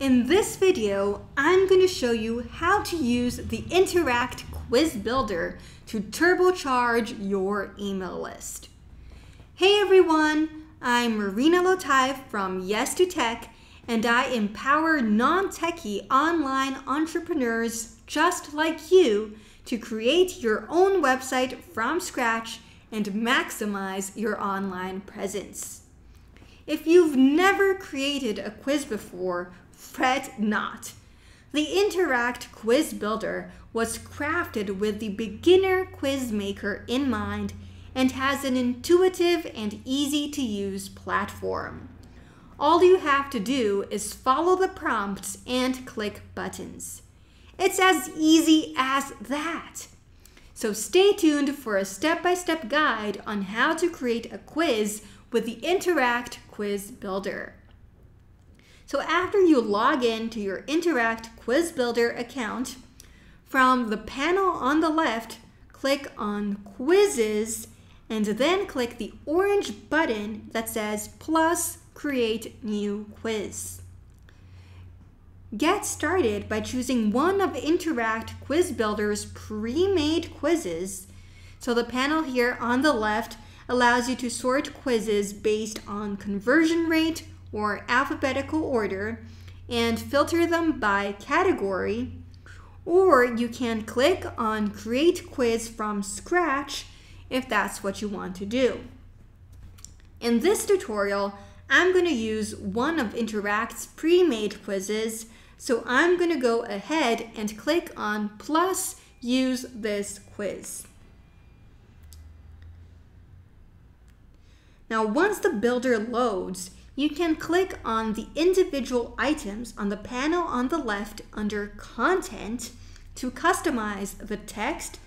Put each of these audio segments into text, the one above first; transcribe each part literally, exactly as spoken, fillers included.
In this video, I'm going to show you how to use the Interact Quiz Builder to turbocharge your email list. Hey everyone, I'm Marina Lotaif from Yes to Tech, and I empower non-techie online entrepreneurs just like you to create your own website from scratch and maximize your online presence. If you've never created a quiz before, fret not. The Interact Quiz Builder was crafted with the beginner quiz maker in mind and has an intuitive and easy-to-use platform. All you have to do is follow the prompts and click buttons. It's as easy as that. So stay tuned for a step-by-step guide on how to create a quiz with the Interact Quiz Builder. So after you log in to your Interact Quiz Builder account, from the panel on the left, click on Quizzes and then click the orange button that says plus Create New Quiz. Get started by choosing one of Interact Quiz Builder's pre-made quizzes. So the panel here on the left allows you to sort quizzes based on conversion rate, or alphabetical order, and filter them by category, or you can click on Create Quiz from Scratch if that's what you want to do. In this tutorial, I'm going to use one of Interact's pre-made quizzes, so I'm going to go ahead and click on plus Use This Quiz. Now once the builder loads, you can click on the individual items on the panel on the left under Content to customize the text,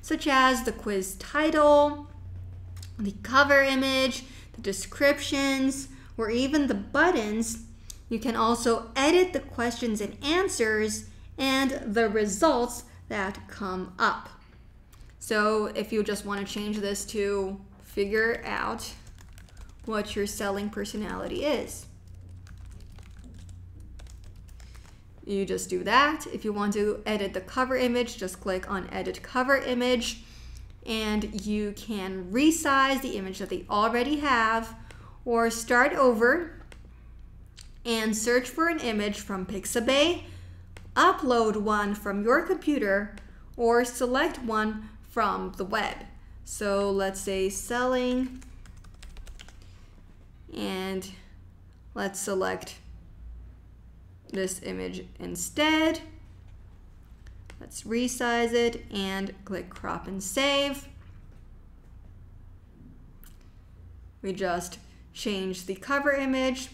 such as the quiz title, the cover image, the descriptions, or even the buttons. You can also edit the questions and answers and the results that come up. So if you just want to change this to figure out what your selling personality is, you just do that. If you want to edit the cover image, just click on Edit Cover Image, and you can resize the image that they already have or start over and search for an image from Pixabay, upload one from your computer, or select one from the web. So let's say selling, and let's select this image instead. Let's resize it and click crop and save. We just change the cover image.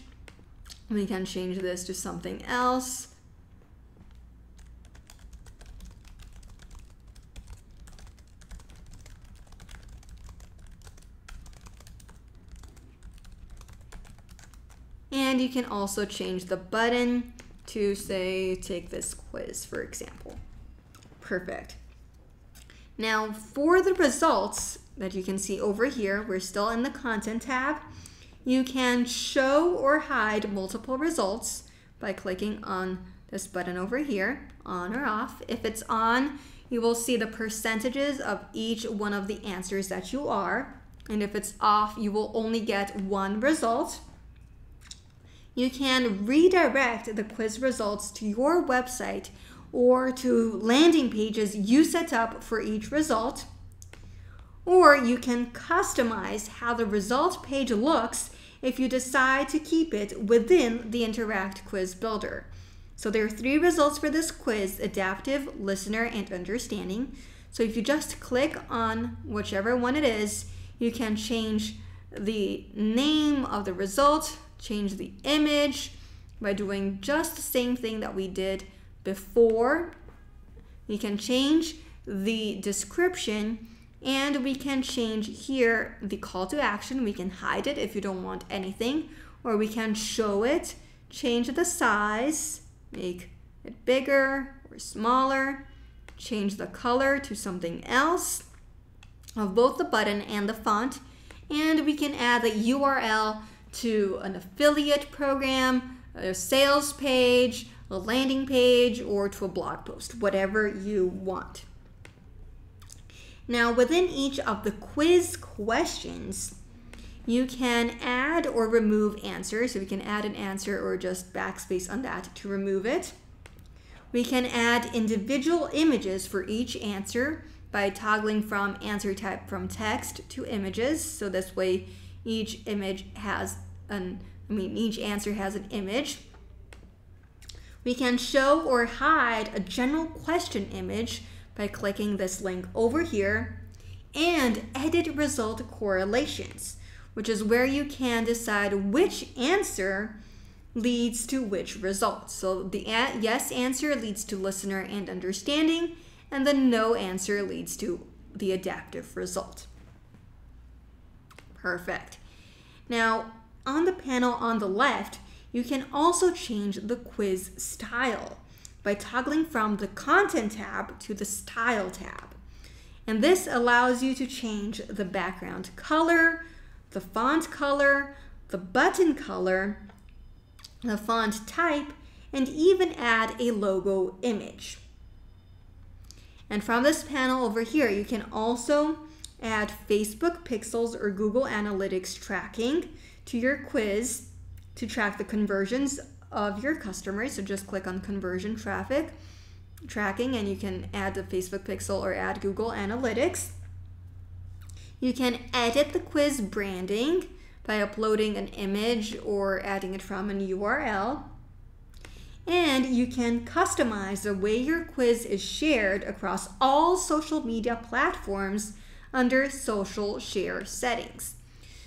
We can change this to something else. And you can also change the button to say, take this quiz, for example. Perfect. Now for the results that you can see over here, we're still in the Content tab. You can show or hide multiple results by clicking on this button over here, on or off. If it's on, you will see the percentages of each one of the answers that you are. And if it's off, you will only get one result. You can redirect the quiz results to your website or to landing pages you set up for each result. Or you can customize how the result page looks if you decide to keep it within the Interact Quiz Builder. So there are three results for this quiz: Adaptive, Listener, and Understanding. So if you just click on whichever one it is, you can change the name of the result, change the image by doing just the same thing that we did before. You can change the description, and we can change here the call to action. We can hide it if you don't want anything, or we can show it, change the size, make it bigger or smaller, change the color to something else of both the button and the font, and we can add the U R L to an affiliate program, a sales page, a landing page, or to a blog post, whatever you want. Now, within each of the quiz questions, you can add or remove answers. So we can add an answer or just backspace on that to remove it. We can add individual images for each answer by toggling from answer type from text to images. So this way each image has an, I mean, each answer has an image. We can show or hide a general question image by clicking this link over here, and edit result correlations, which is where you can decide which answer leads to which result. So the yes answer leads to listener and understanding, and the no answer leads to the adaptive result. Perfect. Now, on the panel on the left, you can also change the quiz style by toggling from the Content tab to the Style tab. And this allows you to change the background color, the font color, the button color, the font type, and even add a logo image. And from this panel over here, you can also add Facebook pixels or Google Analytics tracking to your quiz to track the conversions of your customers. So just click on conversion traffic tracking, and you can add the Facebook pixel or add Google Analytics. You can edit the quiz branding by uploading an image or adding it from an U R L. And you can customize the way your quiz is shared across all social media platforms under social share settings.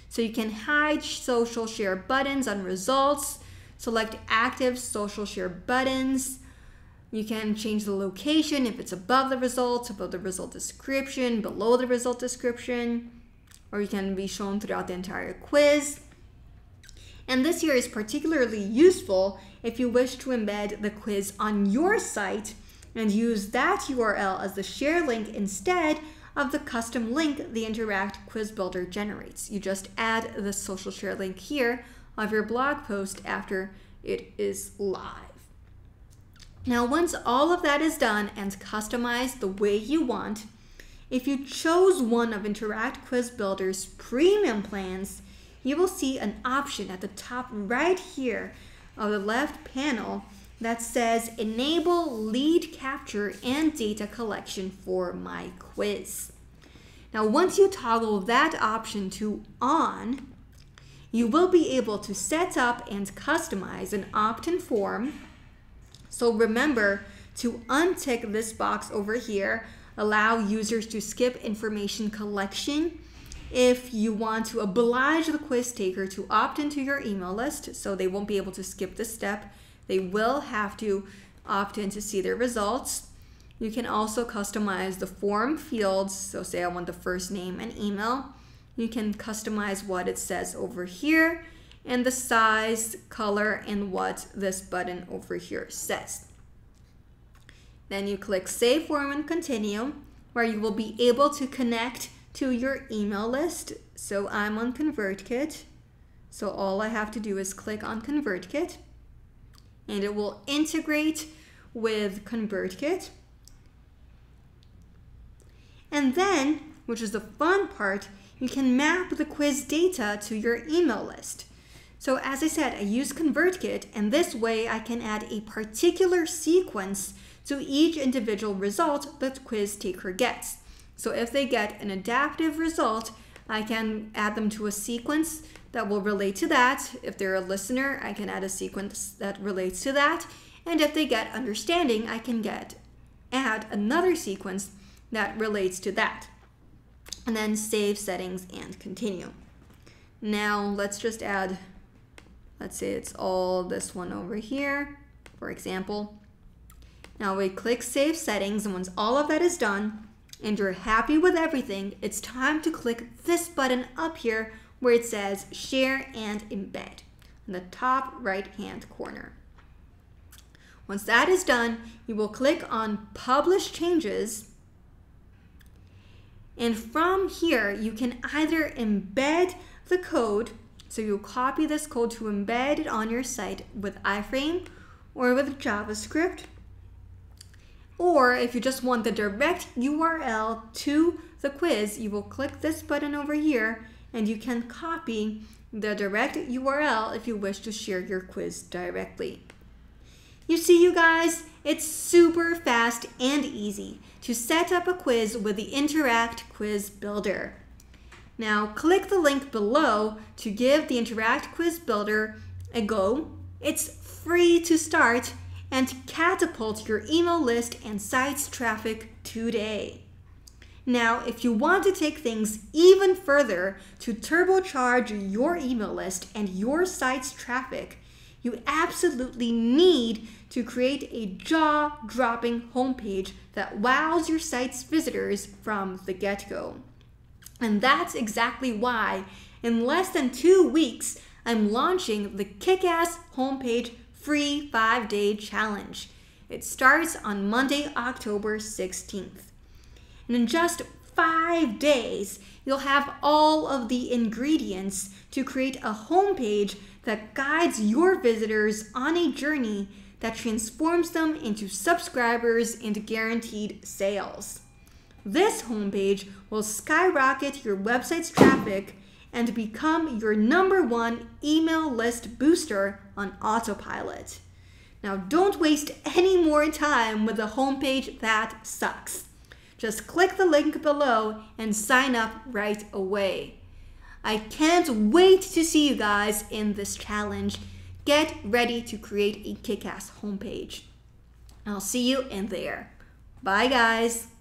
So you can hide social share buttons on results, select active social share buttons. You can change the location if it's above the results, above the result description, below the result description, or you can be shown throughout the entire quiz. And this here is particularly useful if you wish to embed the quiz on your site and use that U R L as the share link instead of the custom link the Interact Quiz Builder generates. You just add the social share link here of your blog post after it is live. Now, once all of that is done and customized the way you want, if you chose one of Interact Quiz Builder's premium plans, you will see an option at the top right here of the left panel that says enable lead capture and data collection for my quiz. Now, once you toggle that option to on, you will be able to set up and customize an opt-in form. So remember to untick this box over here, allow users to skip information collection if you want to oblige the quiz taker to opt into your email list, so they won't be able to skip this step. They will have to opt in to see their results. You can also customize the form fields. So say I want the first name and email. You can customize what it says over here and the size, color, and what this button over here says. Then you click Save Form and Continue, where you will be able to connect to your email list. So I'm on ConvertKit. So all I have to do is click on ConvertKit, and it will integrate with ConvertKit. And then, which is the fun part, you can map the quiz data to your email list. So as I said, I use ConvertKit, and this way I can add a particular sequence to each individual result that quiz taker gets. So if they get an adaptive result, I can add them to a sequence that will relate to that. If they're a listener, I can add a sequence that relates to that. And if they get understanding, I can get add another sequence that relates to that. And then save settings and continue. Now let's just add, let's say it's all this one over here, for example. Now we click save settings, and once all of that is done and you're happy with everything, it's time to click this button up here where it says share and embed in the top right hand corner. Once that is done, you will click on publish changes. And from here, you can either embed the code So you'll copy this code to embed it on your site with iframe or with JavaScript. Or if you just want the direct U R L to the quiz, you will click this button over here and you can copy the direct U R L if you wish to share your quiz directly. You see, you guys, it's super fast and easy to set up a quiz with the Interact Quiz Builder. Now click the link below to give the Interact Quiz Builder a go. It's free to start and catapult your email list and site's traffic today. Now, if you want to take things even further to turbocharge your email list and your site's traffic, you absolutely need to create a jaw-dropping homepage that wows your site's visitors from the get-go. And that's exactly why, in less than two weeks, I'm launching the Kick-Ass Homepage Free five-Day Challenge. It starts on Monday, October sixteenth. And in just five days, you'll have all of the ingredients to create a homepage that guides your visitors on a journey that transforms them into subscribers and guaranteed sales. This homepage will skyrocket your website's traffic and become your number one email list booster on autopilot. Now, don't waste any more time with a homepage that sucks. Just click the link below and sign up right away. I can't wait to see you guys in this challenge. Get ready to create a kick-ass homepage. I'll see you in there. Bye, guys.